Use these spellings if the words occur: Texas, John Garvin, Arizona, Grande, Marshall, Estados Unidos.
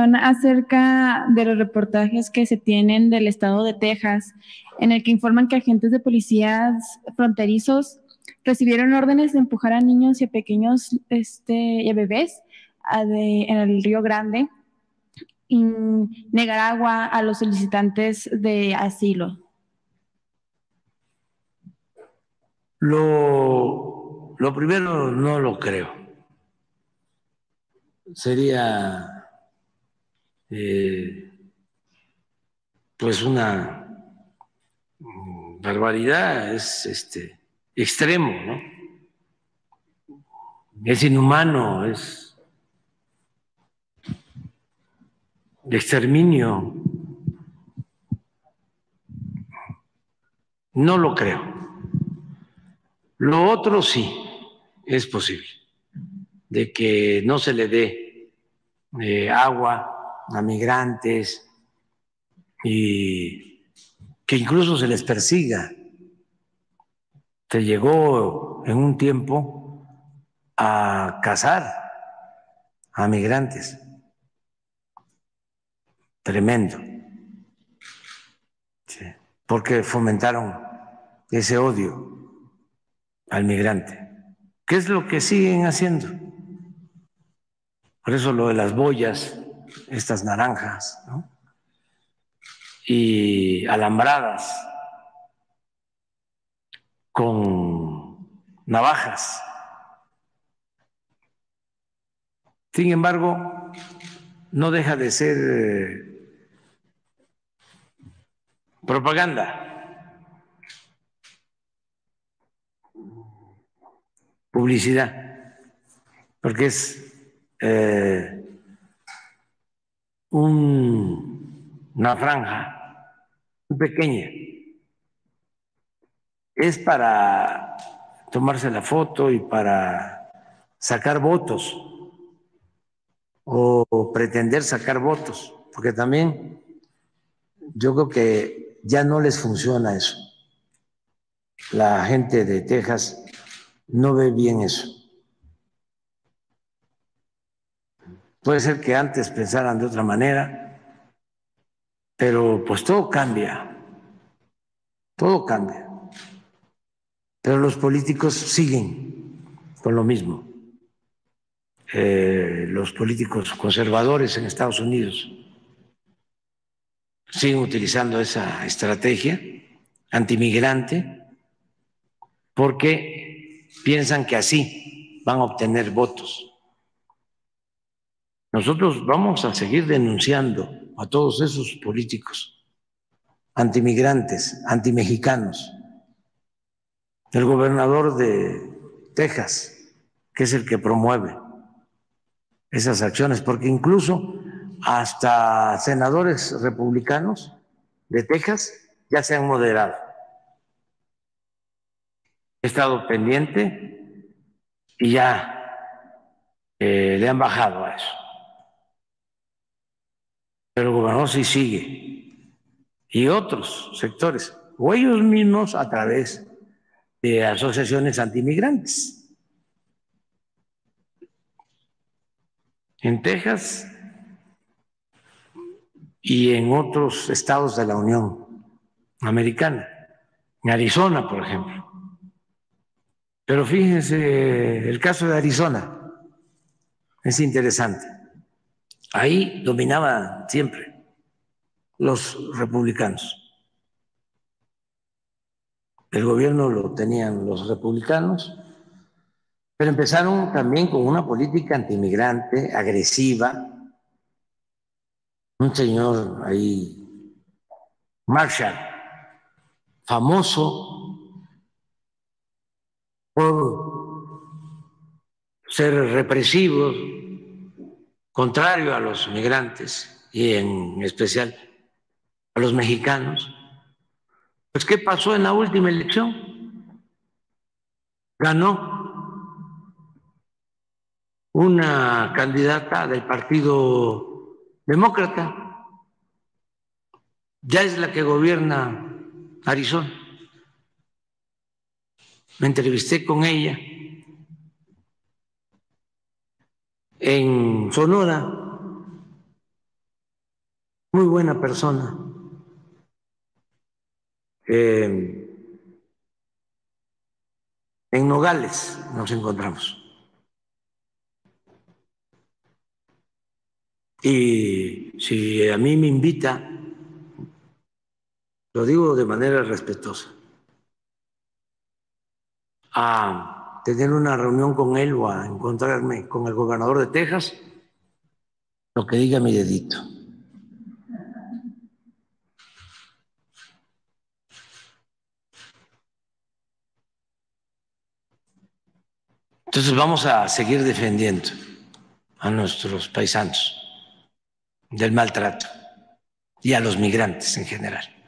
opinión acerca de los reportajes que se tienen del estado de Texas, en el que informan que agentes de policías fronterizos recibieron órdenes de empujar a niños y a pequeños y a bebés en el río Grande y negar agua a los solicitantes de asilo? Lo primero no lo creo. Sería pues una barbaridad, es extremo, ¿no? Es inhumano, es exterminio. No lo creo. Lo otro sí es posible, de que no se le dé agua a migrantes y que incluso se les persiga. Se llegó en un tiempo a cazar a migrantes. Tremendo. Sí. Porque fomentaron ese odio al migrante. ¿Qué es lo que siguen haciendo? Por eso lo de las boyas, estas naranjas, ¿no? Y alambradas con navajas. Sin embargo, no deja de ser propaganda, publicidad, porque es una franja muy pequeña. Es para tomarse la foto y para sacar votos o pretender sacar votos, porque también yo creo que ya no les funciona eso. La gente de Texas no ve bien eso. Puede ser que antes pensaran de otra manera, pero pues todo cambia, todo cambia. Pero los políticos siguen con lo mismo. Los políticos conservadores en Estados Unidos siguen utilizando esa estrategia antimigrante porque piensan que así van a obtener votos. Nosotros vamos a seguir denunciando a todos esos políticos antimigrantes, antimexicanos. El gobernador de Texas, que es el que promueve esas acciones, porque incluso hasta senadores republicanos de Texas ya se han moderado. He estado pendiente y ya le han bajado a eso. Pero el gobernador sí sigue. Y otros sectores, o ellos mismos a través de asociaciones antimigrantes. En Texas y en otros estados de la Unión Americana, en Arizona, por ejemplo. Pero fíjense, el caso de Arizona es interesante. Ahí dominaban siempre los republicanos. El gobierno lo tenían los republicanos, pero empezaron también con una política antimigrante, agresiva. Un señor ahí, Marshall, famoso por ser represivo, contrario a los migrantes y en especial a los mexicanos. Pues, ¿qué pasó en la última elección? Ganó una candidata del Partido Demócrata. Ya es la que gobierna Arizona. Me entrevisté con ella en Sonora. muy buena persona. En Nogales nos encontramos. Y si a mí me invita, lo digo de manera respetuosa, a tener una reunión con él o a encontrarme con el gobernador de Texas, lo que diga mi dedito. Entonces vamos a seguir defendiendo a nuestros paisanos del maltrato y a los migrantes en general.